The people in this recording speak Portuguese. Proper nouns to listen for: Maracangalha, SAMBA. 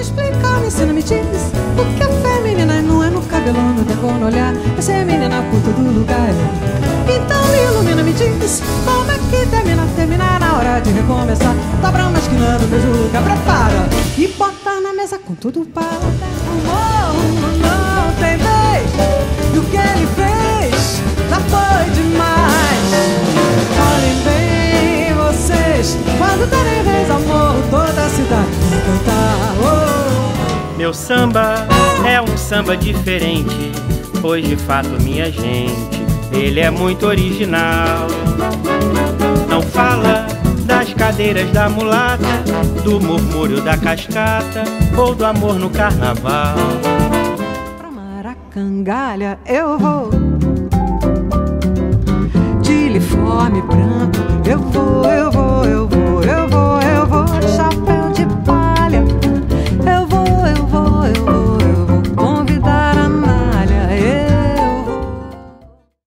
me explicar, me ensina, me diz o que é fé, menina, não é no cabelo, no decor, no olhar, é ser menina por todo lugar. Então ilumina, me diz como é que termina, termina na hora de recomeçar. Dobra uma esquina do mesmo lugar, prepara e bota na mesa com tudo para o morro, não tem vez. E o que ele fez já foi demais. Olhem bem vocês, quando terem vez ao morro, toda a cidade vai cantar. Oh. Meu samba é um samba diferente, pois de fato, minha gente, ele é muito original. Não fala das cadeiras da mulata, do murmúrio da cascata ou do amor no carnaval. Pra Maracangalha eu vou, de uniforme branco eu vou, eu vou.